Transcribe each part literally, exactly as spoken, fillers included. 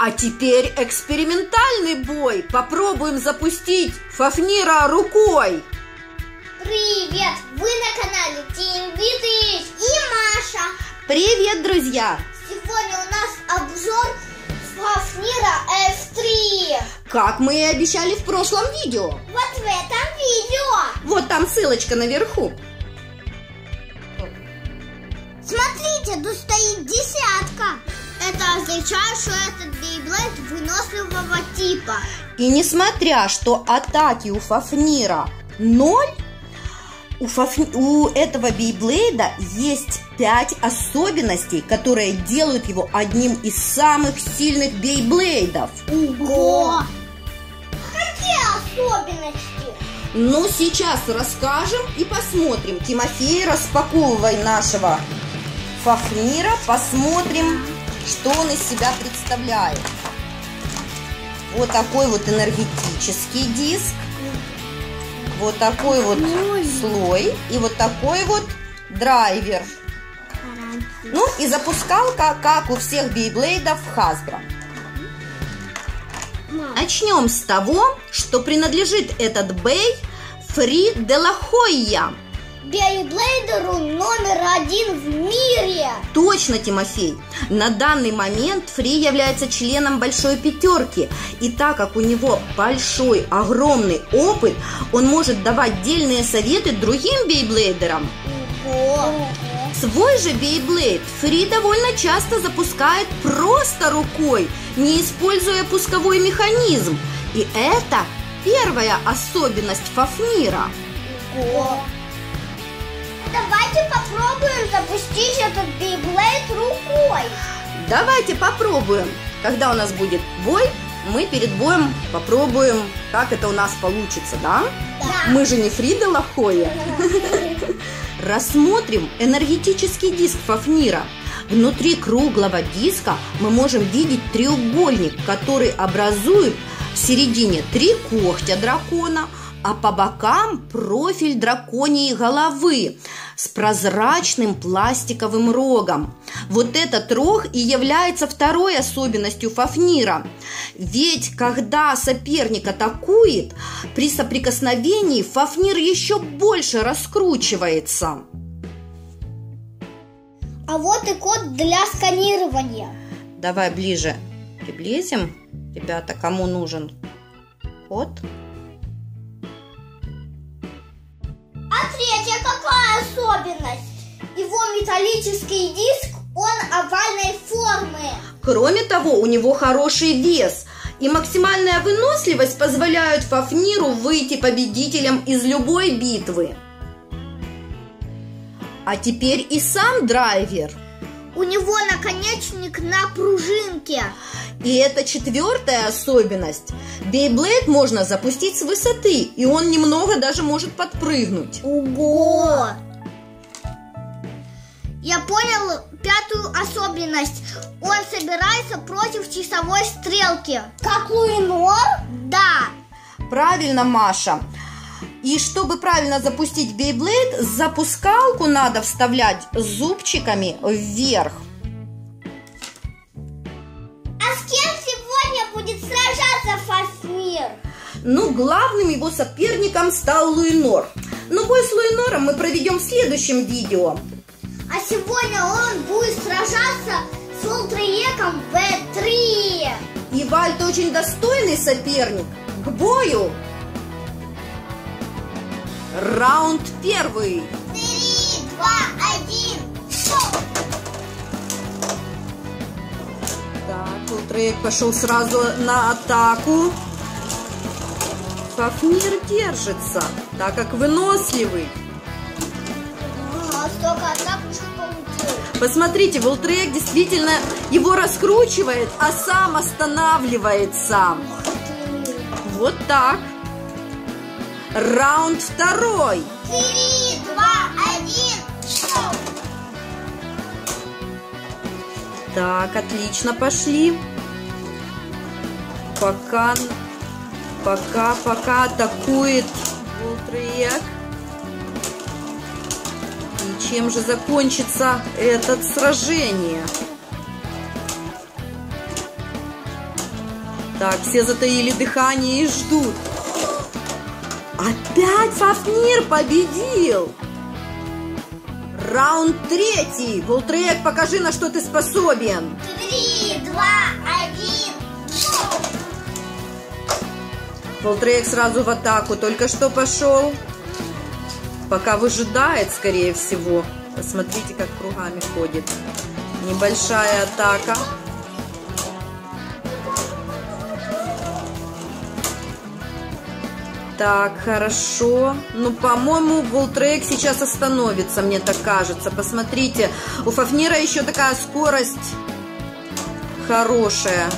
А теперь экспериментальный бой. Попробуем запустить Фафнира рукой. Привет! Вы на канале Tim Vit-Ы-ch и Маша. Привет, друзья! Сегодня у нас обзор Фафнира эф три. Как мы и обещали в прошлом видео. Вот в этом видео. Вот там ссылочка наверху. Смотрите, тут стоит десятка. Это означает, что этот бейблейд выносливого типа. И несмотря, что атаки у Фафнира ноль, у, Фафни... у этого бейблейда есть пять особенностей, которые делают его одним из самых сильных бейблейдов. Ого! Какие особенности? Ну, сейчас расскажем и посмотрим. Тимофей, распаковывай нашего Фафнира, посмотрим, что он из себя представляет. Вот такой вот энергетический диск, вот такой вот слой и вот такой вот драйвер. Ну и запускалка, как у всех бейблейдов Hasbro. Начнем с того, что принадлежит этот бей Фри де ла Хойя, бейблейдеру номер один в мире. Точно, Тимофей. На данный момент Фри является членом большой пятерки. И так как у него большой, огромный опыт, он может давать дельные советы другим бейблейдерам. Ого. Свой же бейблейд Фри довольно часто запускает просто рукой, не используя пусковой механизм. И это первая особенность Фафнира. Ого. Давайте попробуем запустить этот бейблейд рукой. Давайте попробуем. Когда у нас будет бой, мы перед боем попробуем, как это у нас получится, да? Да. Мы же не Фри де ла Хойя. Рассмотрим энергетический диск Фафнира. Внутри круглого диска мы можем видеть треугольник, который образует в середине три когтя дракона, а по бокам профиль драконьей головы с прозрачным пластиковым рогом. Вот этот рог и является второй особенностью Фафнира. Ведь когда соперник атакует, при соприкосновении Фафнир еще больше раскручивается. А вот и код для сканирования. Давай ближе приблизим. Ребята, кому нужен код? Его металлический диск, он овальной формы. Кроме того, у него хороший вес и максимальная выносливость позволяют Фафниру выйти победителем из любой битвы. А теперь и сам драйвер. У него наконечник на пружинке. И это четвертая особенность. Бейблейд можно запустить с высоты, и он немного даже может подпрыгнуть. Ого! Я понял пятую особенность. Он собирается против часовой стрелки. Как Луинор? Да. Правильно, Маша. И чтобы правильно запустить бейблейд, запускалку надо вставлять зубчиками вверх. А с кем сегодня будет сражаться Фафнир? Ну, главным его соперником стал Луинор. Но бой с Луинором мы проведем в следующем видео. А сегодня он будет сражаться с Валтриеком вэ три. И Вальт очень достойный соперник. К бою! Раунд первый. Три, два, один, шоу! Так, Валтриек пошел сразу на атаку. Фафнир держится, так как выносливый. Посмотрите, Валтриек действительно его раскручивает, а сам останавливается. Вот так. Раунд второй. Три, два, один, шоу! Так, отлично пошли. Пока, пока, пока атакует Валтриек. Чем же закончится это сражение? Так, все затаили дыхание и ждут. Опять Фафнир победил! Раунд третий. Валтриек, покажи, на что ты способен. Три, два, один. Валтриек сразу в атаку. Только что пошел. Пока выжидает, скорее всего. Посмотрите, как кругами ходит. Небольшая атака. Так, хорошо. Ну, по-моему, Валтриек сейчас остановится, мне так кажется. Посмотрите, у Фафнира еще такая скорость хорошая.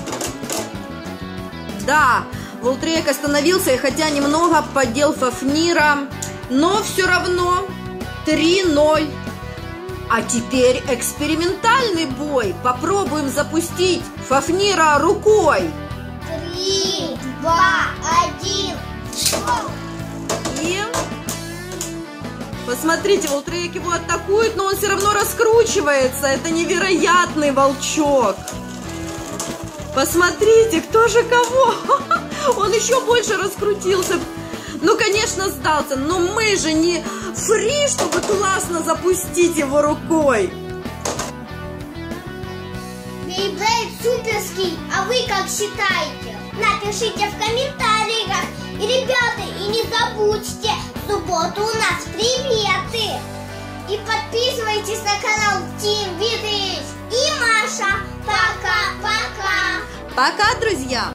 Да, Валтриек остановился, и хотя немного поддел Фафнира, но все равно три ноль. А теперь экспериментальный бой. Попробуем запустить Фафнира рукой. Три, два, один. И посмотрите, Валтриек его атакует, но он все равно раскручивается. Это невероятный волчок. Посмотрите, кто же кого. Он еще больше раскрутился. Ну, конечно, сдался. Но мы же не Фри, чтобы классно запустить его рукой. Бейблейд суперский. А вы как считаете? Напишите в комментариях. И, ребята, и не забудьте, в субботу у нас приветы. И подписывайтесь на канал Tim Vit-Ы-ch и Маша. Пока-пока. Пока, друзья.